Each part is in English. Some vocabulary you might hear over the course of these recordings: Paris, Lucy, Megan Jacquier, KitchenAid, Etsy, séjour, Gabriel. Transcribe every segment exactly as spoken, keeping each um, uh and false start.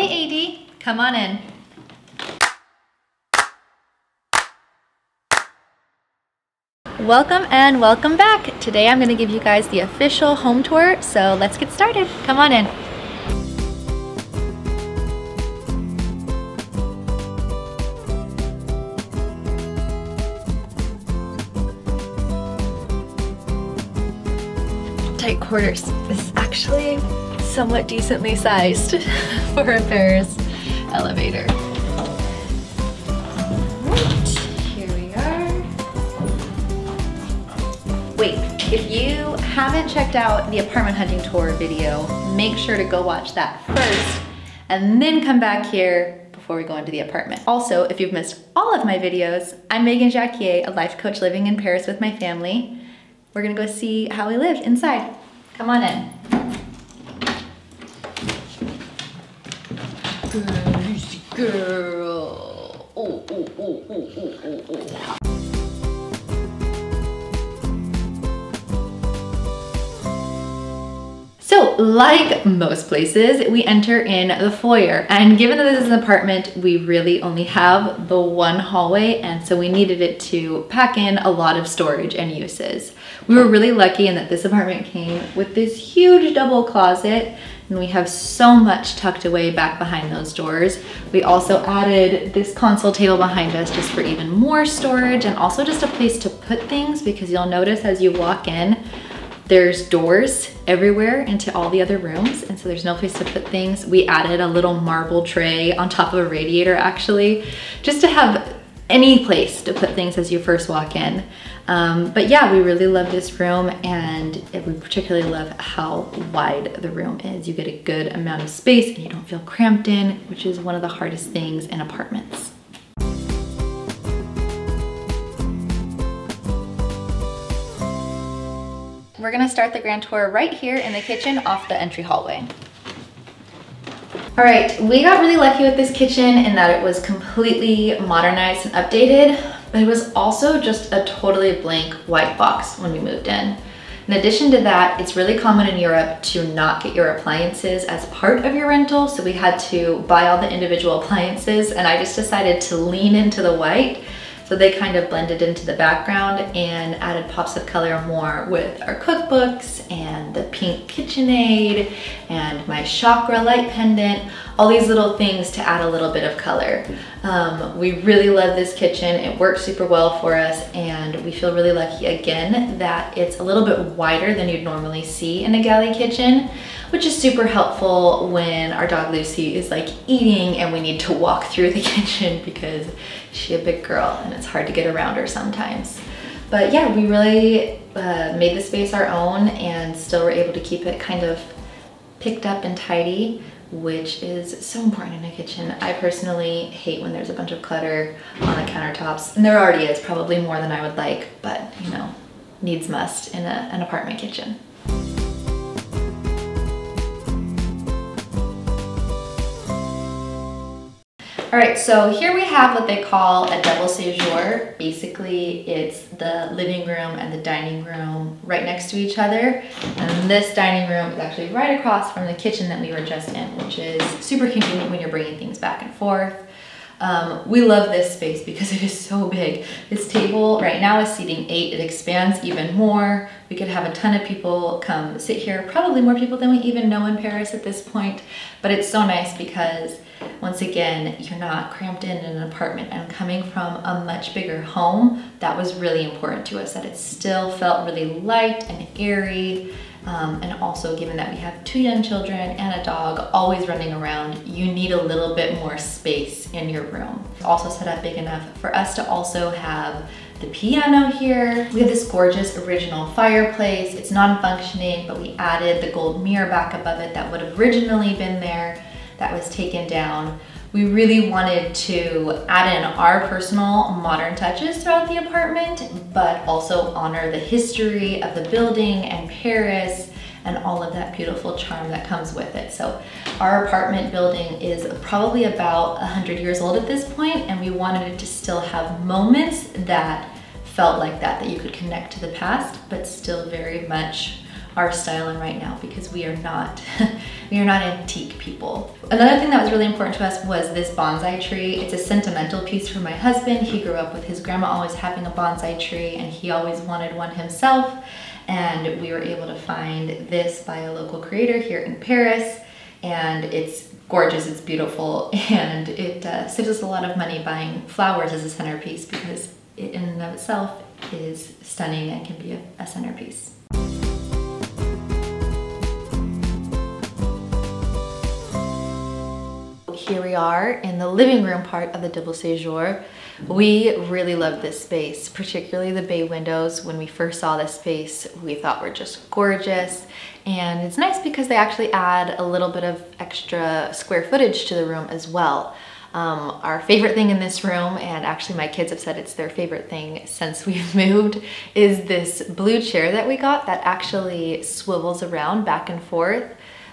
Hey A D, come on in. Welcome and welcome back. Today I'm going to give you guys the official home tour, so let's get started. Come on in. Tight quarters. This is actually somewhat decently sized for a Paris elevator. Wait, if you haven't checked out the apartment hunting tour video, make sure to go watch that first and then come back here before we go into the apartment. Also, if you've missed all of my videos, I'm Megan Jacquier, a life coach living in Paris with my family. We're gonna go see how we live inside. Come on in. Good girl. Oh, oh, oh, oh, oh, oh, oh. So, like most places, we enter in the foyer, and given that this is an apartment, we really only have the one hallway, and so we needed it to pack in a lot of storage and uses. We were really lucky in that this apartment came with this huge double closet, and we have so much tucked away back behind those doors. We also added this console table behind us just for even more storage, and also just a place to put things, because you'll notice as you walk in, there's doors everywhere into all the other rooms, and so there's no place to put things. We added a little marble tray on top of a radiator, actually, just to have any place to put things as you first walk in. Um, but yeah, we really love this room, and we particularly love how wide the room is. You get a good amount of space, and you don't feel cramped in, which is one of the hardest things in apartments. We're gonna start the grand tour right here in the kitchen off the entry hallway. All right, we got really lucky with this kitchen in that it was completely modernized and updated, but it was also just a totally blank white box when we moved in. In addition to that, it's really common in Europe to not get your appliances as part of your rental, so we had to buy all the individual appliances, and I just decided to lean into the white. So they kind of blended into the background and added pops of color more with our cookbooks and the pink KitchenAid and my chakra light pendant, all these little things to add a little bit of color. Um, we really love this kitchen. It works super well for us, and we feel really lucky again that it's a little bit wider than you'd normally see in a galley kitchen, which is super helpful when our dog Lucy is like eating and we need to walk through the kitchen because she's a big girl and it's hard to get around her sometimes. But yeah, we really uh, made the space our own and still were able to keep it kind of picked up and tidy, which is so important in a kitchen. I personally hate when there's a bunch of clutter on the countertops, and there already is, probably more than I would like, but you know, needs must in a, an apartment kitchen. All right, so here we have what they call a double séjour. Basically, it's the living room and the dining room right next to each other. And this dining room is actually right across from the kitchen that we were just in, which is super convenient when you're bringing things back and forth. Um, we love this space because it is so big. This table right now is seating eight. It expands even more. We could have a ton of people come sit here, probably more people than we even know in Paris at this point. But it's so nice because, once again, you're not cramped in in an apartment, and coming from a much bigger home, that was really important to us, that it still felt really light and airy. Um, and also, given that we have two young children and a dog always running around, you need a little bit more space in your room. It's also set up big enough for us to also have the piano here. We have this gorgeous original fireplace. It's non-functioning, but we added the gold mirror back above it that would have originally been there. That was taken down. We really wanted to add in our personal modern touches throughout the apartment, but also honor the history of the building and Paris and all of that beautiful charm that comes with it. So our apartment building is probably about one hundred years old at this point, and we wanted it to still have moments that felt like that, that you could connect to the past, but still very much our style and right now, because we are not we are not antique people. Another thing that was really important to us was this bonsai tree. It's a sentimental piece for my husband. He grew up with his grandma always having a bonsai tree, and he always wanted one himself. And we were able to find this by a local creator here in Paris, and it's gorgeous, it's beautiful, and it uh, saves us a lot of money buying flowers as a centerpiece, because it in and of itself is stunning and can be a, a centerpiece. Here we are in the living room part of the double séjour. We really love this space, particularly the bay windows. When we first saw this space, we thought were just gorgeous. And it's nice because they actually add a little bit of extra square footage to the room as well. Um, our favorite thing in this room, and actually my kids have said it's their favorite thing since we've moved, is this blue chair that we got that actually swivels around back and forth.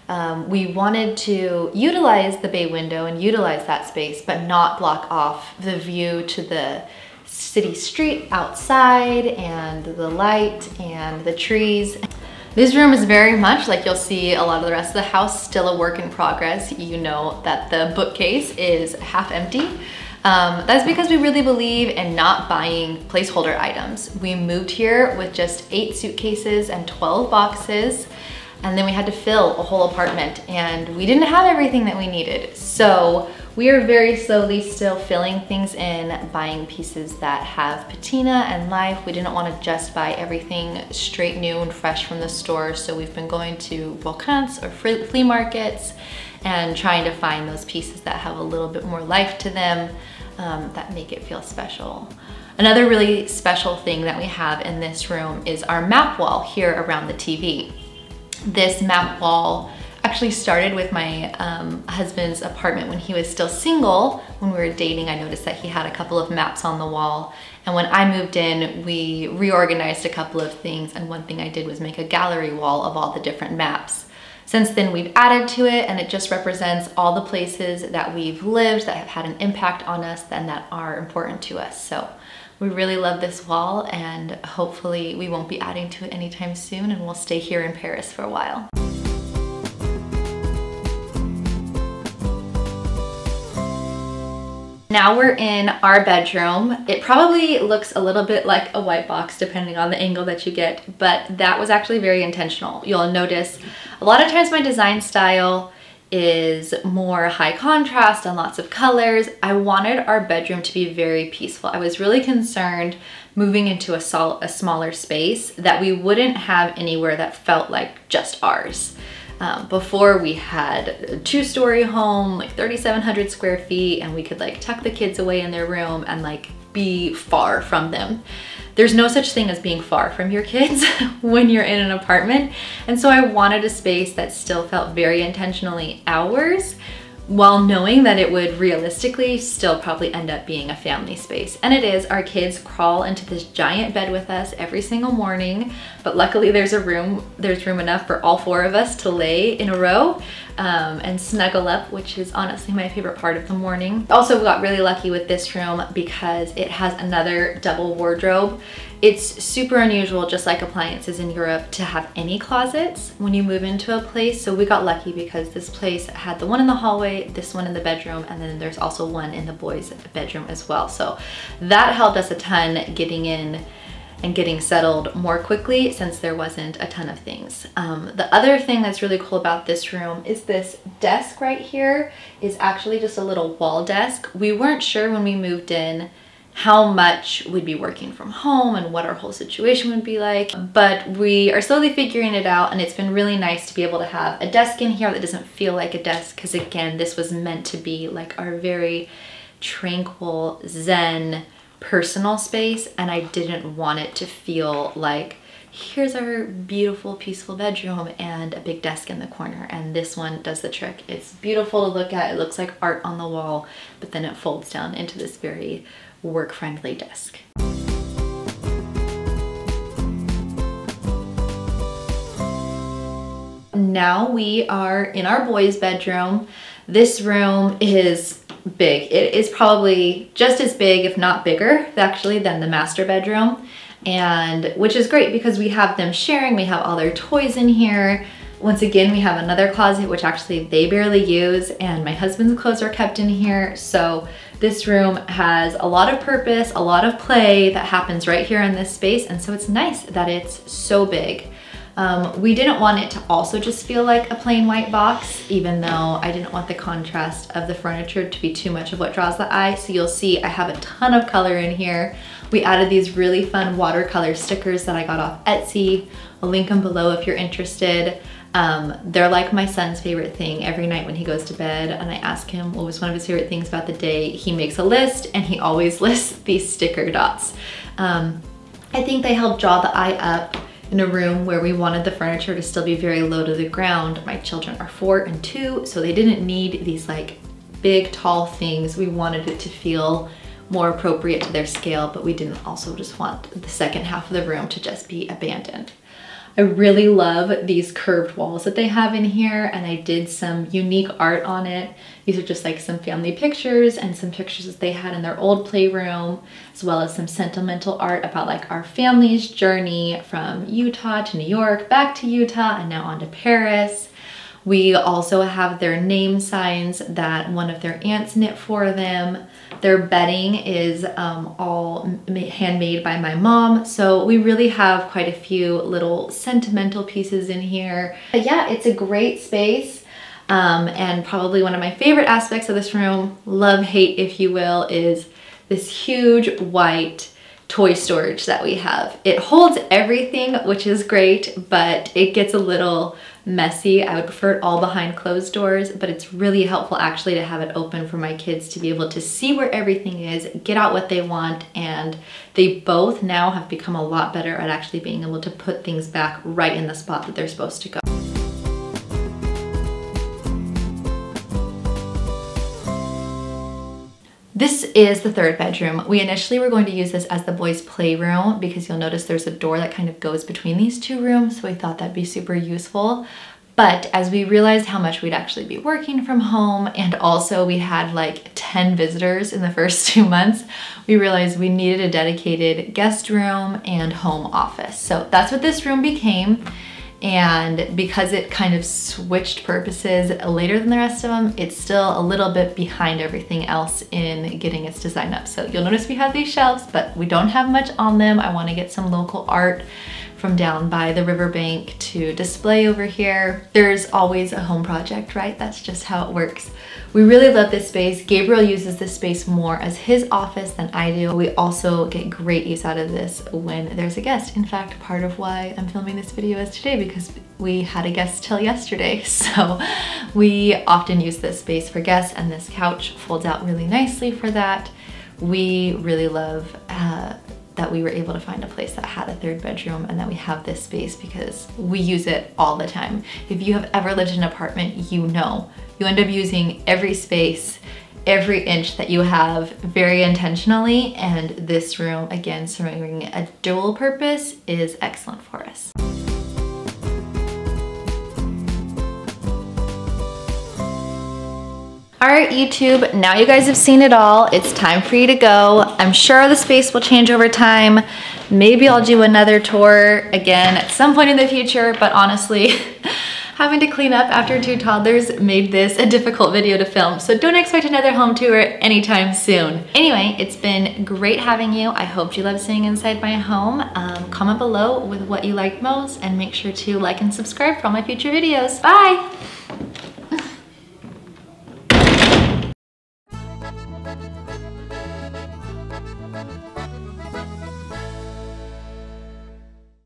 Um, we wanted to utilize the bay window and utilize that space, but not block off the view to the city street outside and the light and the trees. This room is very much, like you'll see a lot of the rest of the house, still a work in progress. You know that the bookcase is half empty. Um, that's because we really believe in not buying placeholder items. We moved here with just eight suitcases and twelve boxes. And then we had to fill a whole apartment, and we didn't have everything that we needed. So we are very slowly still filling things in, buying pieces that have patina and life. We didn't want to just buy everything straight new and fresh from the store. So we've been going to Volcans or flea markets and trying to find those pieces that have a little bit more life to them, um, that make it feel special. Another really special thing that we have in this room is our map wall here around the T V. This map wall actually started with my um, husband's apartment when he was still single. When we were dating, I noticed that he had a couple of maps on the wall. And when I moved in, we reorganized a couple of things. And one thing I did was make a gallery wall of all the different maps. Since then, we've added to it, and it just represents all the places that we've lived that have had an impact on us and that are important to us. So we really love this wall, and hopefully we won't be adding to it anytime soon, and we'll stay here in Paris for a while. Now we're in our bedroom. It probably looks a little bit like a white box depending on the angle that you get, but that was actually very intentional. You'll notice a lot of times my design style is more high contrast and lots of colors. I wanted our bedroom to be very peaceful. I was really concerned moving into a, sol a smaller space that we wouldn't have anywhere that felt like just ours. Um, before, we had a two-story home, like thirty-seven hundred square feet, and we could like tuck the kids away in their room and like be far from them. There's no such thing as being far from your kids when you're in an apartment. And so I wanted a space that still felt very intentionally ours, while knowing that it would realistically still probably end up being a family space. And it is. Our kids crawl into this giant bed with us every single morning, but luckily there's a room, there's room enough for all four of us to lay in a row um, and snuggle up, which is honestly my favorite part of the morning. Also, we got really lucky with this room because it has another double wardrobe. It's super unusual, just like appliances in Europe, to have any closets when you move into a place. So we got lucky because this place had the one in the hallway, this one in the bedroom, and then there's also one in the boys' bedroom as well. So that helped us a ton getting in and getting settled more quickly, since there wasn't a ton of things. Um, the other thing that's really cool about this room is this desk right here is actually just a little wall desk. We weren't sure when we moved in how much we'd be working from home and what our whole situation would be like, but we are slowly figuring it out, and it's been really nice to be able to have a desk in here that doesn't feel like a desk, because again, this was meant to be like our very tranquil, zen, personal space, and I didn't want it to feel like, here's our beautiful, peaceful bedroom and a big desk in the corner, and this one does the trick. It's beautiful to look at, it looks like art on the wall, but then it folds down into this very work-friendly desk. Now we are in our boys' bedroom. This room is big. It is probably just as big, if not bigger, actually, than the master bedroom. and which is great because we have them sharing, we have all their toys in here. Once again, we have another closet which actually they barely use, and my husband's clothes are kept in here. So this room has a lot of purpose, a lot of play that happens right here in this space, and so it's nice that it's so big. Um, we didn't want it to also just feel like a plain white box, even though I didn't want the contrast of the furniture to be too much of what draws the eye. So you'll see I have a ton of color in here. We added these really fun watercolor stickers that I got off Etsy. I'll link them below if you're interested. Um, they're like my son's favorite thing every night when he goes to bed, and I ask him what was one of his favorite things about the day. He makes a list, and he always lists these sticker dots. Um, I think they help draw the eye up in a room where we wanted the furniture to still be very low to the ground. My children are four and two, so they didn't need these like big, tall things. We wanted it to feel more appropriate to their scale, but we didn't also just want the second half of the room to just be abandoned. I really love these curved walls that they have in here, and I did some unique art on it. These are just like some family pictures and some pictures that they had in their old playroom, as well as some sentimental art about like our family's journey from Utah to New York, back to Utah, and now on to Paris. We also have their name signs that one of their aunts knit for them. Their bedding is um, all handmade by my mom. So we really have quite a few little sentimental pieces in here. But yeah, it's a great space. Um, and probably one of my favorite aspects of this room, love, hate, if you will, is this huge white toy storage that we have. It holds everything, which is great, but it gets a little messy. I would prefer it all behind closed doors, but it's really helpful actually to have it open for my kids to be able to see where everything is, get out what they want, and they both now have become a lot better at actually being able to put things back right in the spot that they're supposed to go. This is the third bedroom. We initially were going to use this as the boys' playroom because you'll notice there's a door that kind of goes between these two rooms, so we thought that'd be super useful. But as we realized how much we'd actually be working from home, and also we had like ten visitors in the first two months, we realized we needed a dedicated guest room and home office. So that's what this room became. And because it kind of switched purposes later than the rest of them, it's still a little bit behind everything else in getting its design up. So you'll notice we have these shelves, but we don't have much on them. I want to get some local art from down by the riverbank to display over here. There's always a home project, right? That's just how it works. We really love this space. Gabriel uses this space more as his office than I do. We also get great use out of this when there's a guest. In fact, part of why I'm filming this video is today because we had a guest till yesterday. So we often use this space for guests, and this couch folds out really nicely for that. We really love uh, that we were able to find a place that had a third bedroom and that we have this space because we use it all the time. If you have ever lived in an apartment, you know, you end up using every space, every inch that you have very intentionally. And this room, again, serving a dual purpose, is excellent for us. All right, YouTube, now you guys have seen it all. It's time for you to go. I'm sure the space will change over time. Maybe I'll do another tour again at some point in the future, but honestly, having to clean up after two toddlers made this a difficult video to film, so don't expect another home tour anytime soon. Anyway, it's been great having you. I hope you love seeing inside my home. Um, comment below with what you liked most, and make sure to like and subscribe for all my future videos. Bye! Thank you.